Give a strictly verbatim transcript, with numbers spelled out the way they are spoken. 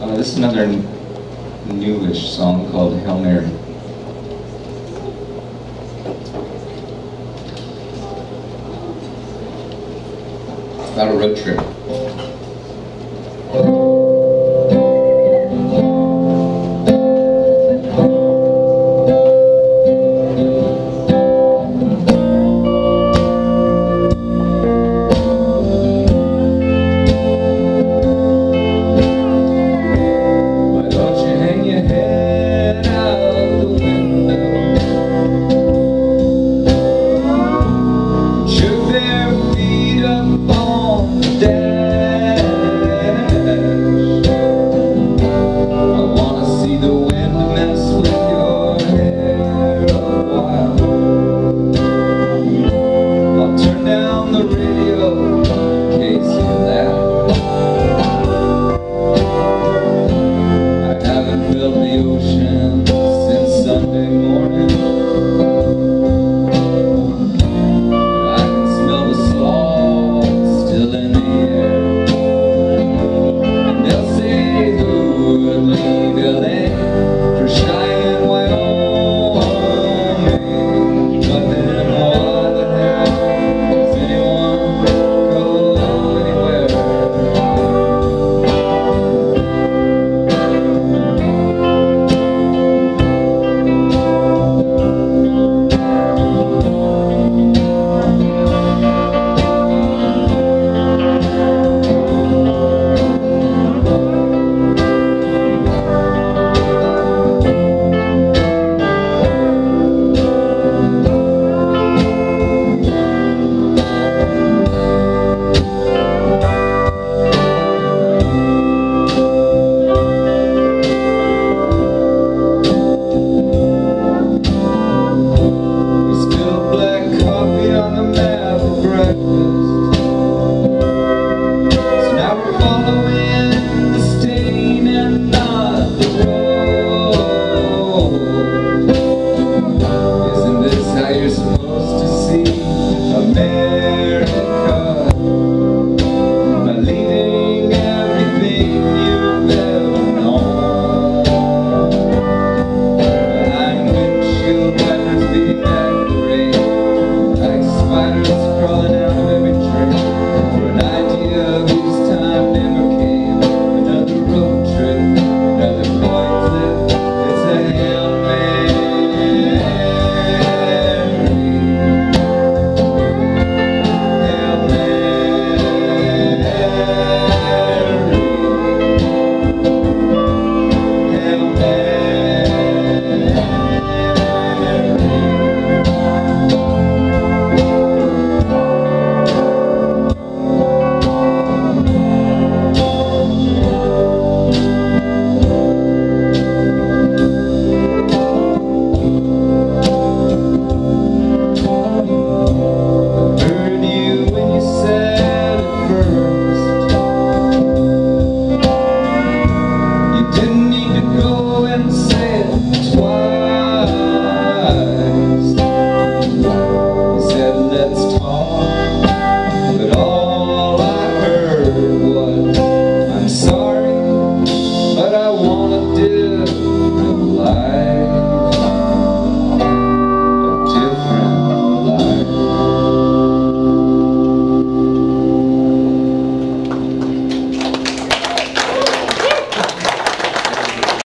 Uh, this is another newish song called Hail Mary. It's about a road trip.